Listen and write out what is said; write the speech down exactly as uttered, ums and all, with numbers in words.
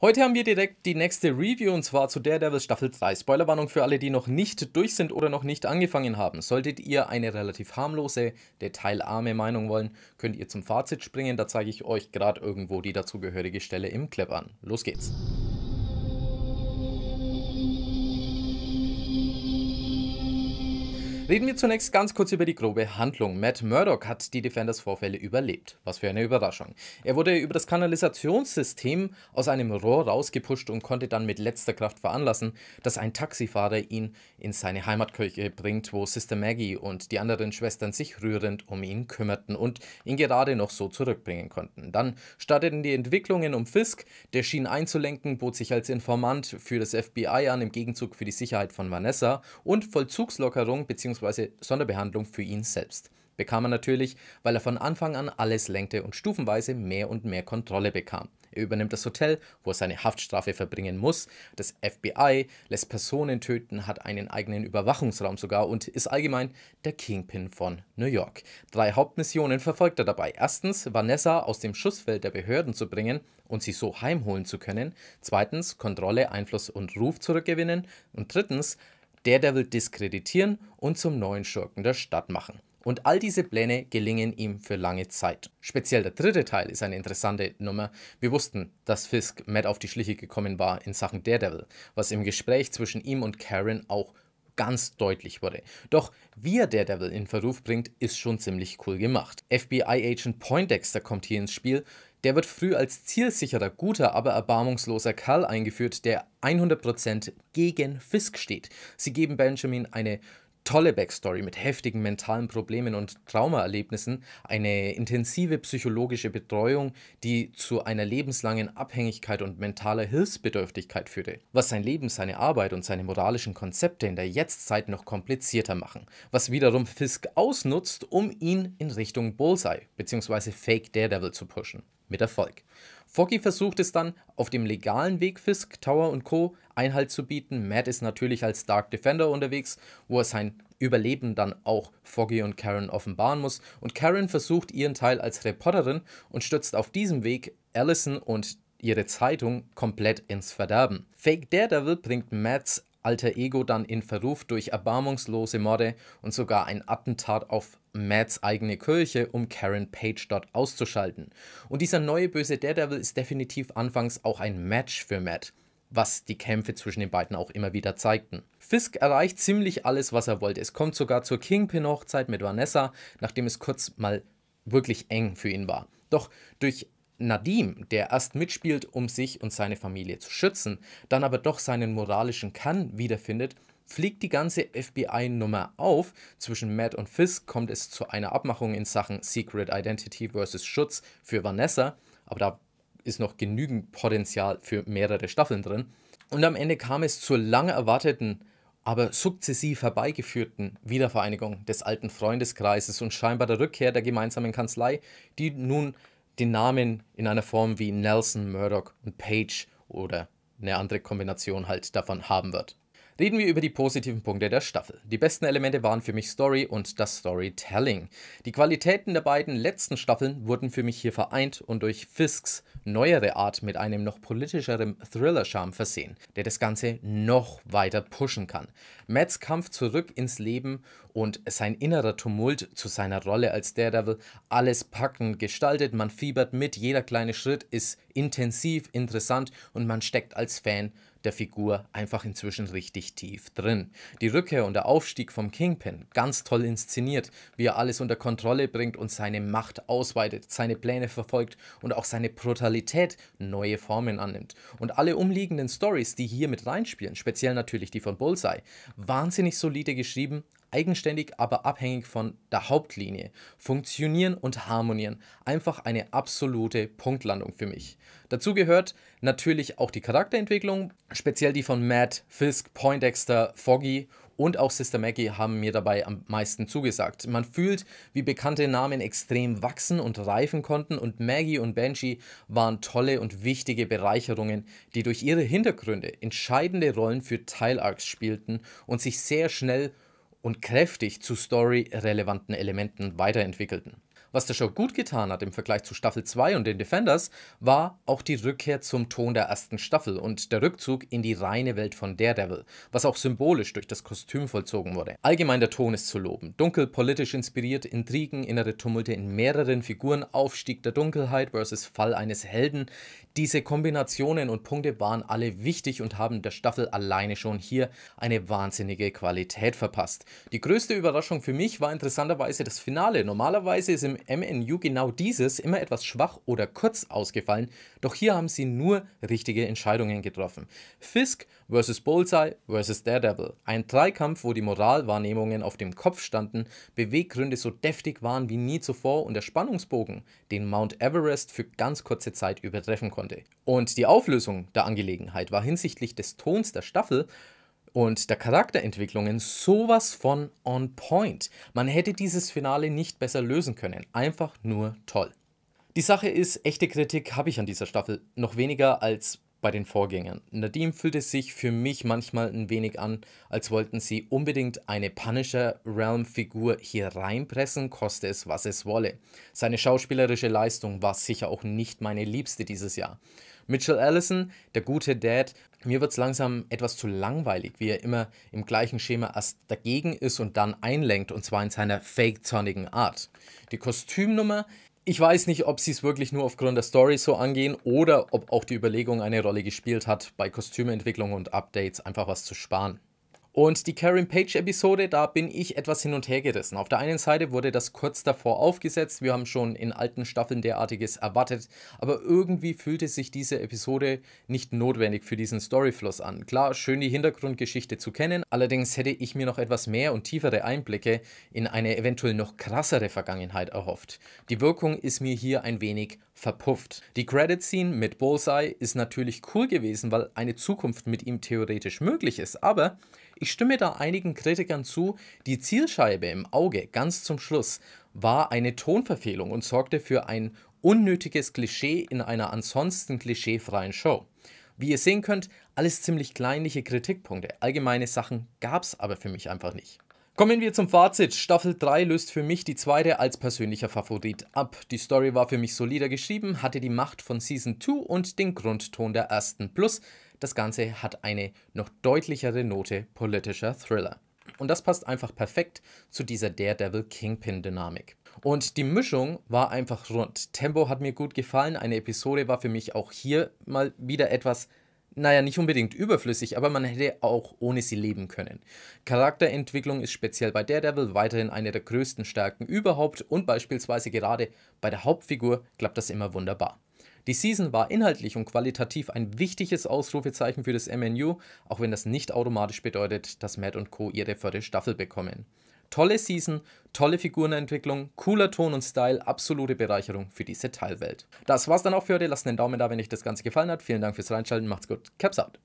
Heute haben wir direkt die nächste Review und zwar zu Daredevil Staffel drei. Spoilerwarnung für alle, die noch nicht durch sind oder noch nicht angefangen haben. Solltet ihr eine relativ harmlose, detailarme Meinung wollen, könnt ihr zum Fazit springen. Da zeige ich euch gerade irgendwo die dazugehörige Stelle im Clip an. Los geht's! Reden wir zunächst ganz kurz über die grobe Handlung. Matt Murdock hat die Defenders-Vorfälle überlebt. Was für eine Überraschung. Er wurde über das Kanalisationssystem aus einem Rohr rausgepusht und konnte dann mit letzter Kraft veranlassen, dass ein Taxifahrer ihn in seine Heimatkirche bringt, wo Sister Maggie und die anderen Schwestern sich rührend um ihn kümmerten und ihn gerade noch so zurückbringen konnten. Dann starteten die Entwicklungen um Fisk, der schien einzulenken, bot sich als Informant für das F B I an, im Gegenzug für die Sicherheit von Vanessa und Vollzugslockerung bzw. Sonderbehandlung für ihn selbst. Bekam er natürlich, weil er von Anfang an alles lenkte und stufenweise mehr und mehr Kontrolle bekam. Er übernimmt das Hotel, wo er seine Haftstrafe verbringen muss, das F B I, lässt Personen töten, hat einen eigenen Überwachungsraum sogar und ist allgemein der Kingpin von New York. Drei Hauptmissionen verfolgt er dabei. Erstens, Vanessa aus dem Schussfeld der Behörden zu bringen und sie so heimholen zu können. Zweitens, Kontrolle, Einfluss und Ruf zurückgewinnen. Und drittens, Daredevil diskreditieren und zum neuen Schurken der Stadt machen. Und all diese Pläne gelingen ihm für lange Zeit. Speziell der dritte Teil ist eine interessante Nummer. Wir wussten, dass Fisk Matt auf die Schliche gekommen war in Sachen Daredevil, was im Gespräch zwischen ihm und Karen auch ganz deutlich wurde. Doch wie er Daredevil in Verruf bringt, ist schon ziemlich cool gemacht. F B I-Agent Poindexter kommt hier ins Spiel. Der wird früh als zielsicherer, guter, aber erbarmungsloser Kerl eingeführt, der hundert Prozent gegen Fisk steht. Sie geben Benjamin eine tolle Backstory mit heftigen mentalen Problemen und Traumaerlebnissen, eine intensive psychologische Betreuung, die zu einer lebenslangen Abhängigkeit und mentaler Hilfsbedürftigkeit führte, was sein Leben, seine Arbeit und seine moralischen Konzepte in der Jetztzeit noch komplizierter machen, was wiederum Fisk ausnutzt, um ihn in Richtung Bullseye bzw. Fake Daredevil zu pushen. Mit Erfolg. Foggy versucht es dann, auf dem legalen Weg Fisk, Tower und Co. Einhalt zu bieten. Matt ist natürlich als Dark Defender unterwegs, wo er sein Überleben dann auch Foggy und Karen offenbaren muss. Und Karen versucht ihren Teil als Reporterin und stürzt auf diesem Weg Allison und ihre Zeitung komplett ins Verderben. Fake Daredevil bringt Matts alter Ego dann in Verruf durch erbarmungslose Morde und sogar ein Attentat auf Matts eigene Kirche, um Karen Page dort auszuschalten. Und dieser neue böse Daredevil ist definitiv anfangs auch ein Match für Matt, was die Kämpfe zwischen den beiden auch immer wieder zeigten. Fisk erreicht ziemlich alles, was er wollte. Es kommt sogar zur Kingpin-Hochzeit mit Vanessa, nachdem es kurz mal wirklich eng für ihn war. Doch durch Nadim, der erst mitspielt, um sich und seine Familie zu schützen, dann aber doch seinen moralischen Kern wiederfindet, fliegt die ganze F B I-Nummer auf. Zwischen Matt und Fisk kommt es zu einer Abmachung in Sachen Secret Identity versus Schutz für Vanessa, aber da ist noch genügend Potenzial für mehrere Staffeln drin. Und am Ende kam es zur lang erwarteten, aber sukzessiv herbeigeführten Wiedervereinigung des alten Freundeskreises und scheinbar der Rückkehr der gemeinsamen Kanzlei, die nun den Namen in einer Form wie Nelson, Murdoch und Page oder eine andere Kombination halt davon haben wird. Reden wir über die positiven Punkte der Staffel. Die besten Elemente waren für mich Story und das Storytelling. Die Qualitäten der beiden letzten Staffeln wurden für mich hier vereint und durch Fisks neuere Art mit einem noch politischeren Thriller-Charme versehen, der das Ganze noch weiter pushen kann. Matts Kampf zurück ins Leben und sein innerer Tumult zu seiner Rolle als Daredevil, alles packend gestaltet, man fiebert mit, jeder kleine Schritt ist intensiv, interessant und man steckt als Fan der Figur einfach inzwischen richtig tief drin. Die Rückkehr und der Aufstieg vom Kingpin, ganz toll inszeniert, wie er alles unter Kontrolle bringt und seine Macht ausweitet, seine Pläne verfolgt und auch seine Brutalität neue Formen annimmt. Und alle umliegenden Stories, die hier mit reinspielen, speziell natürlich die von Bullseye, wahnsinnig solide geschrieben, eigenständig, aber abhängig von der Hauptlinie, funktionieren und harmonieren. Einfach eine absolute Punktlandung für mich. Dazu gehört natürlich auch die Charakterentwicklung, speziell die von Matt, Fisk, Poindexter, Foggy und auch Sister Maggie haben mir dabei am meisten zugesagt. Man fühlt, wie bekannte Namen extrem wachsen und reifen konnten und Maggie und Benji waren tolle und wichtige Bereicherungen, die durch ihre Hintergründe entscheidende Rollen für Teil-Arcs spielten und sich sehr schnell und kräftig zu storyrelevanten Elementen weiterentwickelten. Was der Show gut getan hat im Vergleich zu Staffel zwei und den Defenders, war auch die Rückkehr zum Ton der ersten Staffel und der Rückzug in die reine Welt von Daredevil, was auch symbolisch durch das Kostüm vollzogen wurde. Allgemein der Ton ist zu loben. Dunkel, politisch inspiriert, Intrigen, innere Tumulte in mehreren Figuren, Aufstieg der Dunkelheit versus Fall eines Helden. Diese Kombinationen und Punkte waren alle wichtig und haben der Staffel alleine schon hier eine wahnsinnige Qualität verpasst. Die größte Überraschung für mich war interessanterweise das Finale. Normalerweise ist im M N U genau dieses immer etwas schwach oder kurz ausgefallen, doch hier haben sie nur richtige Entscheidungen getroffen. Fisk versus Bullseye versus Daredevil. Ein Dreikampf, wo die Moralwahrnehmungen auf dem Kopf standen, Beweggründe so deftig waren wie nie zuvor und der Spannungsbogen den Mount Everest für ganz kurze Zeit übertreffen konnte. Und die Auflösung der Angelegenheit war hinsichtlich des Tons der Staffel und der Charakterentwicklungen sowas von on point. Man hätte dieses Finale nicht besser lösen können. Einfach nur toll. Die Sache ist, echte Kritik habe ich an dieser Staffel noch weniger als bei den Vorgängern. Nadim fühlte sich für mich manchmal ein wenig an, als wollten sie unbedingt eine Punisher-Realm-Figur hier reinpressen, koste es, was es wolle. Seine schauspielerische Leistung war sicher auch nicht meine liebste dieses Jahr. Mitchell Allison, der gute Dad, mir wird es langsam etwas zu langweilig, wie er immer im gleichen Schema erst dagegen ist und dann einlenkt, und zwar in seiner fake-zornigen Art. Die Kostümnummer, ich weiß nicht, ob sie es wirklich nur aufgrund der Story so angehen oder ob auch die Überlegung eine Rolle gespielt hat, bei Kostümentwicklung und Updates einfach was zu sparen. Und die Karen Page Episode, da bin ich etwas hin und her gerissen. Auf der einen Seite wurde das kurz davor aufgesetzt, wir haben schon in alten Staffeln derartiges erwartet, aber irgendwie fühlte sich diese Episode nicht notwendig für diesen Storyfluss an. Klar, schön die Hintergrundgeschichte zu kennen, allerdings hätte ich mir noch etwas mehr und tiefere Einblicke in eine eventuell noch krassere Vergangenheit erhofft. Die Wirkung ist mir hier ein wenig verpufft. Die Credit-Scene mit Bullseye ist natürlich cool gewesen, weil eine Zukunft mit ihm theoretisch möglich ist, aber ich stimme da einigen Kritikern zu, die Zielscheibe im Auge ganz zum Schluss war eine Tonverfehlung und sorgte für ein unnötiges Klischee in einer ansonsten klischeefreien Show. Wie ihr sehen könnt, alles ziemlich kleinliche Kritikpunkte, allgemeine Sachen gab es aber für mich einfach nicht. Kommen wir zum Fazit. Staffel drei löst für mich die zweite als persönlicher Favorit ab. Die Story war für mich solider geschrieben, hatte die Macht von Season zwei und den Grundton der ersten. Plus, das Ganze hat eine noch deutlichere Note politischer Thriller. Und das passt einfach perfekt zu dieser Daredevil-Kingpin-Dynamik. Und die Mischung war einfach rund. Tempo hat mir gut gefallen, eine Episode war für mich auch hier mal wieder etwas, naja, nicht unbedingt überflüssig, aber man hätte auch ohne sie leben können. Charakterentwicklung ist speziell bei Daredevil weiterhin eine der größten Stärken überhaupt und beispielsweise gerade bei der Hauptfigur klappt das immer wunderbar. Die Season war inhaltlich und qualitativ ein wichtiges Ausrufezeichen für das M N U, auch wenn das nicht automatisch bedeutet, dass Matt und Co. ihre vierte Staffel bekommen. Tolle Season, tolle Figurenentwicklung, cooler Ton und Style, absolute Bereicherung für diese Teilwelt. Das war's dann auch für heute. Lasst einen Daumen da, wenn euch das Ganze gefallen hat. Vielen Dank fürs Reinschalten, macht's gut, Caps out!